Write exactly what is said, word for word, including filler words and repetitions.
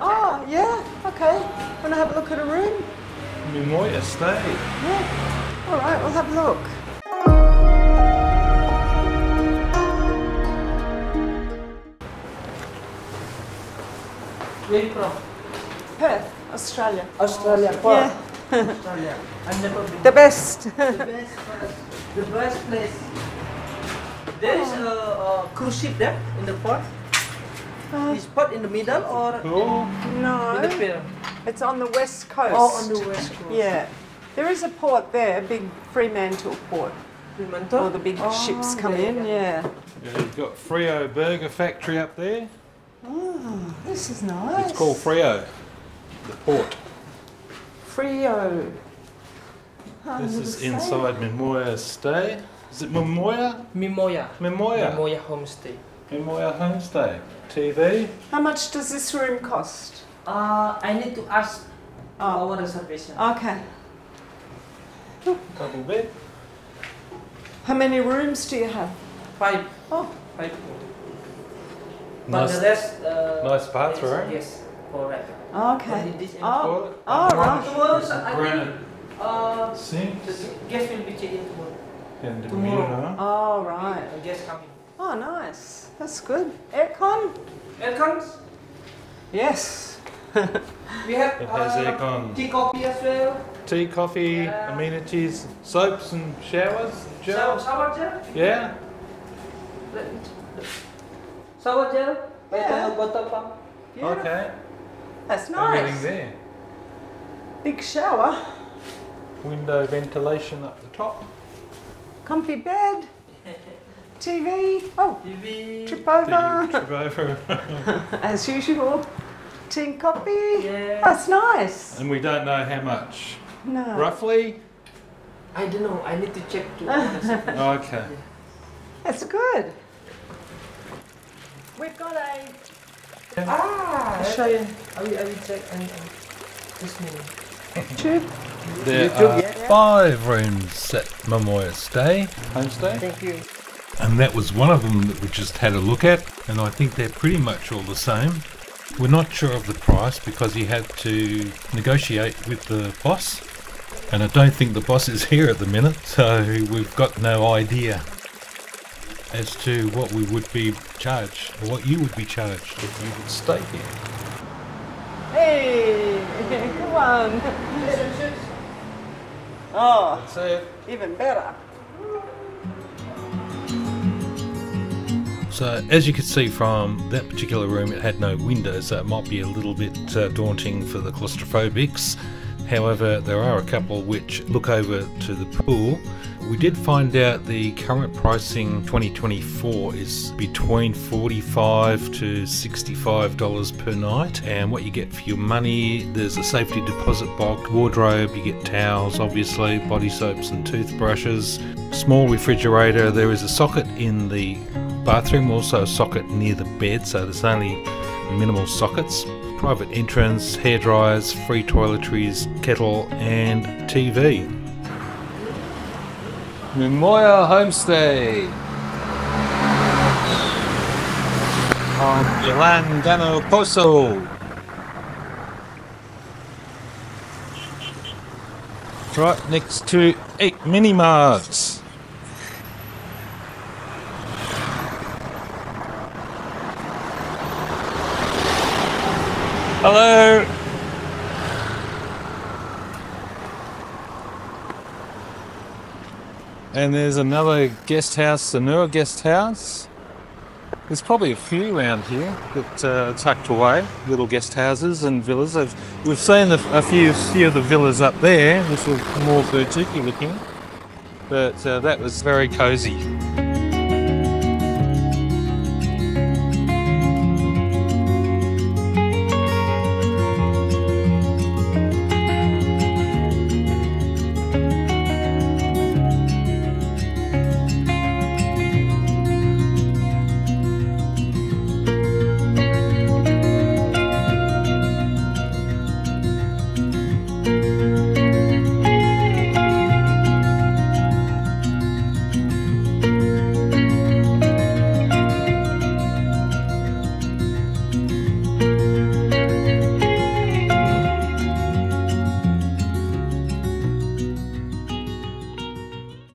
Oh, yeah, okay. Want to have a look at a room? Mimoya Stay. Yeah. All right, we'll have a look. Where are you from? Perth, Australia. Australia, Perth. Yeah. Australia. I've never been. The best. The best place. The best place. There is a, a cruise ship there in the port. Uh, is port in the middle or no? In, no. In the pier? It's on the west coast. Oh, on the west coast. Yeah. There is a port there, a big Fremantle port. Fremantle? All the big oh, ships come in, yeah. yeah. You've got Freo Burger Factory up there. Oh, this is nice. It's called Freo, the port. Freo. Oh, this is inside Mimoya Stay. Is it Mimoya? Mimoya. Mimoya. Mimoya Homestay. Mimoya Homestay. T V. How much does this room cost? Uh, I need to ask oh. our reservation. Okay. Double bed. How many rooms do you have? Five. Oh, five. But nice, the rest, uh, nice bathroom. Yes, correct. Okay. Oh, all right. Tomorrow, I think, uh, the guest will be checking tomorrow. And the tomorrow. All right. The guest coming. Oh, nice. That's good. Aircon? Aircons? Yes. We have it has uh, aircon. Tea, coffee as well. Tea, coffee, yeah. amenities, soaps and showers. Gel. Shower gel? Yeah. Shower gel, yeah. bottle pump. Okay. That's nice. Everything there. Big shower. Window ventilation up the top. Comfy bed. T V. Oh, T V. Trip over. Trip over. As usual. Tea and coffee. Yeah. That's nice. And we don't know how much. No. Roughly? I don't know. I need to check too. Okay. That's good. We've got a... Yeah. Ah! I'll show you. I will, I will check and... Uh, this morning. There are yeah. five rooms at Mimoya Stay. Homestay. Thank you. And that was one of them that we just had a look at, and I think they're pretty much all the same. We're not sure of the price because he had to negotiate with the boss, and I don't think the boss is here at the minute, so we've got no idea as to what we would be charged, or what you would be charged if you would stay here. Hey, come on. Oh, that's it. Even better. So as you can see from that particular room, it had no windows, so it might be a little bit uh, daunting for the claustrophobics. However, there are a couple which look over to the pool. We did find out the current pricing twenty twenty-four is between forty-five to sixty-five dollars per night, and what you get for your money, there's a safety deposit box, wardrobe, you get towels obviously, body soaps and toothbrushes, small refrigerator, there is a socket in the bathroom, also a socket near the bed, so there's only minimal sockets. Private entrance, hair dryers, free toiletries, kettle and T V. Mimoya Homestay. On Jl Danau Poso. Right next to eight mini marts. Hello. And there's another guest house, the newer guest house. There's probably a few around here that uh, tucked away, little guest houses and villas. I've, we've seen the, a few, few of the villas up there. This is more boutique-y looking, but uh, that was very cosy.